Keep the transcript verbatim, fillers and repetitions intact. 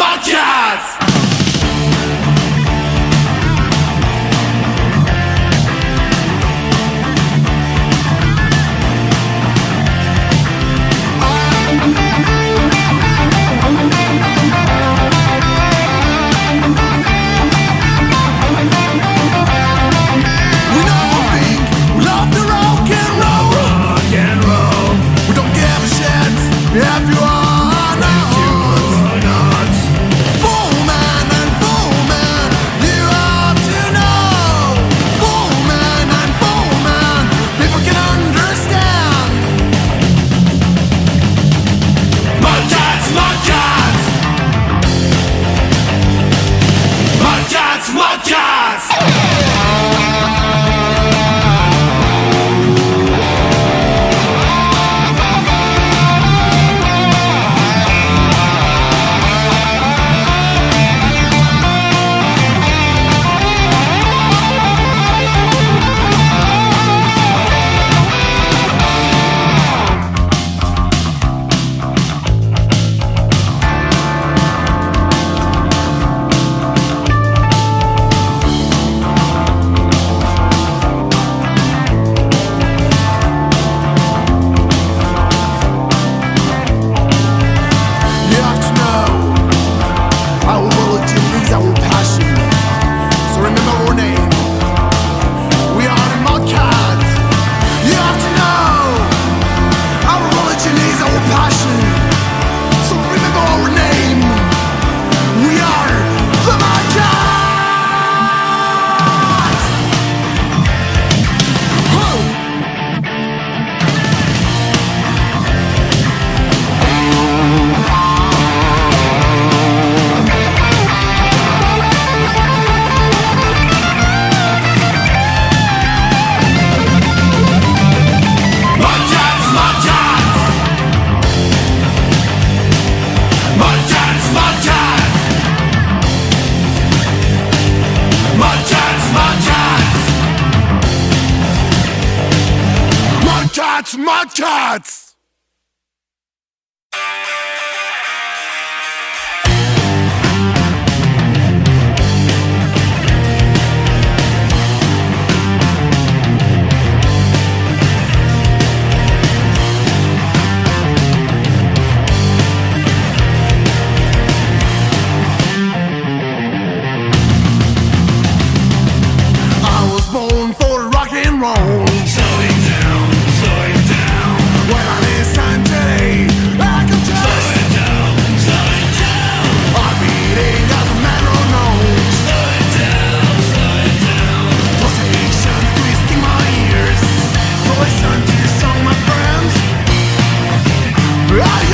Mudcats! Mudcats, Mudcats! I